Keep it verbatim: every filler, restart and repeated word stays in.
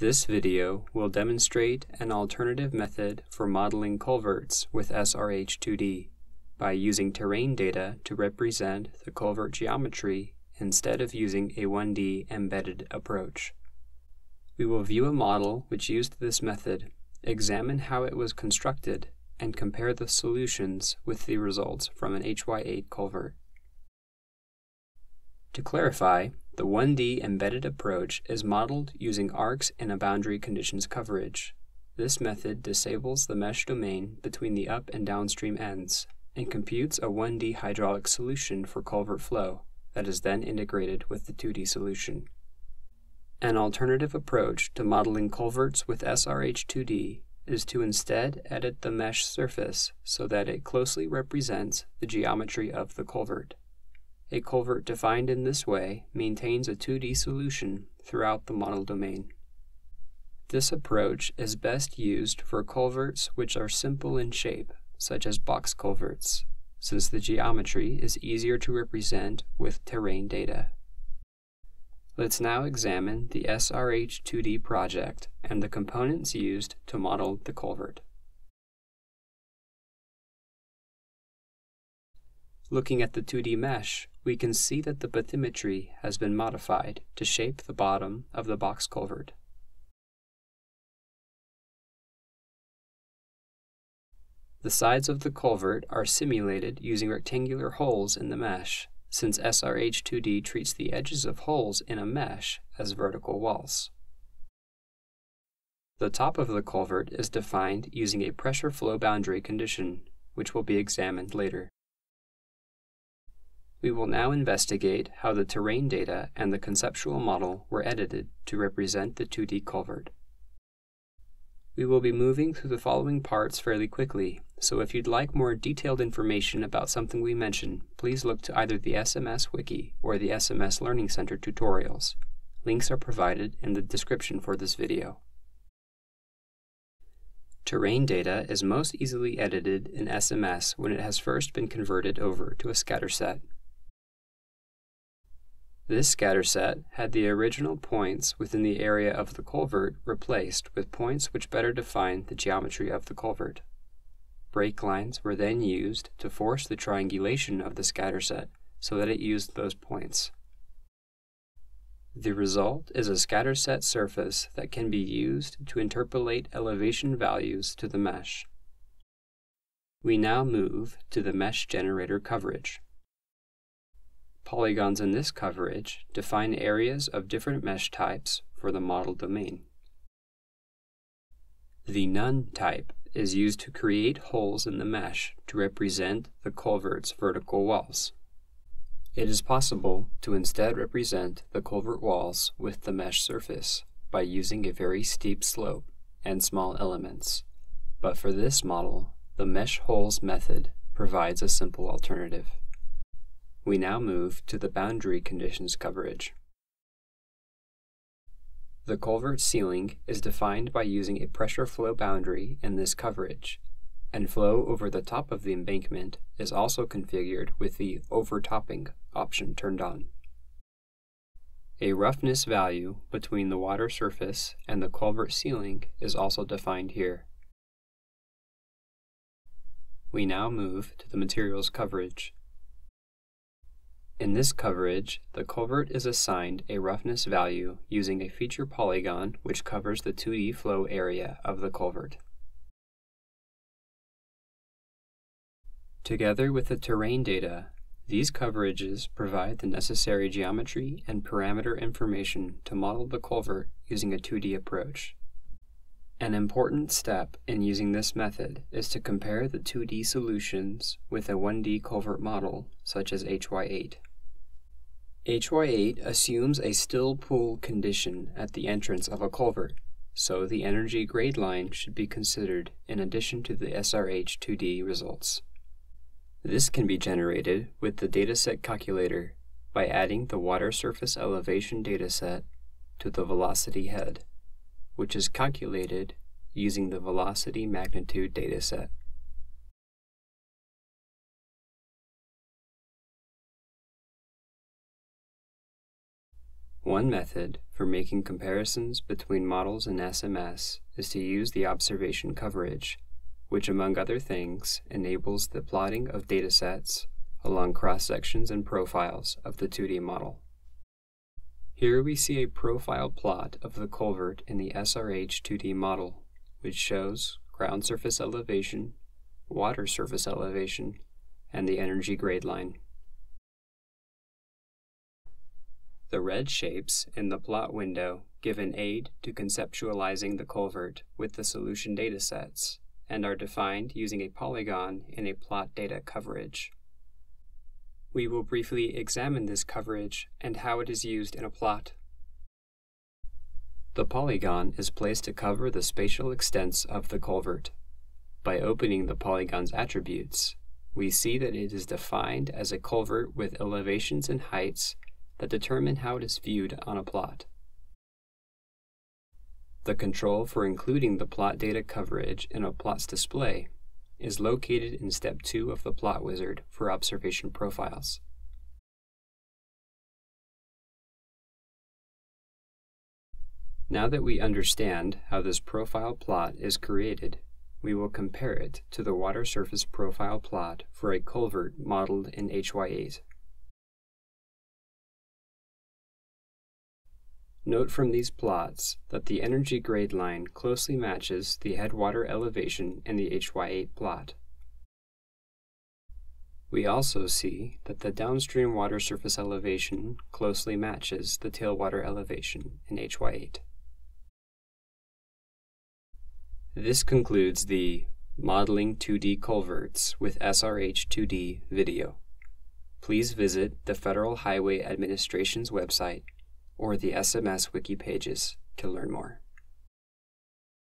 This video will demonstrate an alternative method for modeling culverts with S R H two D by using terrain data to represent the culvert geometry instead of using a one D embedded approach. We will view a model which used this method, examine how it was constructed, and compare the solutions with the results from an H Y eight culvert. To clarify, the one D embedded approach is modeled using arcs and a boundary conditions coverage. This method disables the mesh domain between the up and downstream ends and computes a one D hydraulic solution for culvert flow that is then integrated with the two D solution. An alternative approach to modeling culverts with S R H two D is to instead edit the mesh surface so that it closely represents the geometry of the culvert. A culvert defined in this way maintains a two D solution throughout the model domain. This approach is best used for culverts which are simple in shape, such as box culverts, since the geometry is easier to represent with terrain data. Let's now examine the S R H two D project and the components used to model the culvert. Looking at the two D mesh, we can see that the bathymetry has been modified to shape the bottom of the box culvert. The sides of the culvert are simulated using rectangular holes in the mesh, since S R H two D treats the edges of holes in a mesh as vertical walls. The top of the culvert is defined using a pressure flow boundary condition, which will be examined later. We will now investigate how the terrain data and the conceptual model were edited to represent the two D culvert. We will be moving through the following parts fairly quickly, so if you'd like more detailed information about something we mention, please look to either the S M S Wiki or the S M S Learning Center tutorials. Links are provided in the description for this video. Terrain data is most easily edited in S M S when it has first been converted over to a scatter set. This scatter set had the original points within the area of the culvert replaced with points which better define the geometry of the culvert. Break lines were then used to force the triangulation of the scatter set so that it used those points. The result is a scatter set surface that can be used to interpolate elevation values to the mesh. We now move to the mesh generator coverage. Polygons in this coverage define areas of different mesh types for the model domain. The none type is used to create holes in the mesh to represent the culvert's vertical walls. It is possible to instead represent the culvert walls with the mesh surface by using a very steep slope and small elements, but for this model, the mesh holes method provides a simple alternative. We now move to the boundary conditions coverage. The culvert ceiling is defined by using a pressure flow boundary in this coverage, and flow over the top of the embankment is also configured with the overtopping option turned on. A roughness value between the water surface and the culvert ceiling is also defined here. We now move to the materials coverage. In this coverage, the culvert is assigned a roughness value using a feature polygon which covers the two D flow area of the culvert. Together with the terrain data, these coverages provide the necessary geometry and parameter information to model the culvert using a two D approach. An important step in using this method is to compare the two D solutions with a one D culvert model, such as H Y eight. H Y eight assumes a still pool condition at the entrance of a culvert, so the energy grade line should be considered in addition to the S R H two D results. This can be generated with the dataset calculator by adding the water surface elevation dataset to the velocity head, which is calculated using the velocity magnitude dataset. One method for making comparisons between models and S M S is to use the observation coverage, which among other things enables the plotting of datasets along cross-sections and profiles of the two D model. Here we see a profile plot of the culvert in the S R H two D model, which shows ground surface elevation, water surface elevation, and the energy grade line. The red shapes in the plot window give an aid to conceptualizing the culvert with the solution datasets and are defined using a polygon in a plot data coverage. We will briefly examine this coverage and how it is used in a plot. The polygon is placed to cover the spatial extents of the culvert. By opening the polygon's attributes, we see that it is defined as a culvert with elevations and heights that determine how it is viewed on a plot. The control for including the plot data coverage in a plot's display is located in Step two of the Plot Wizard for observation profiles. Now that we understand how this profile plot is created, we will compare it to the water surface profile plot for a culvert modeled in H Y eight. Note from these plots that the energy grade line closely matches the headwater elevation in the H Y eight plot. We also see that the downstream water surface elevation closely matches the tailwater elevation in H Y eight. This concludes the Modeling two D Culverts with S R H two D video. Please visit the Federal Highway Administration's website or the S M S wiki pages to learn more.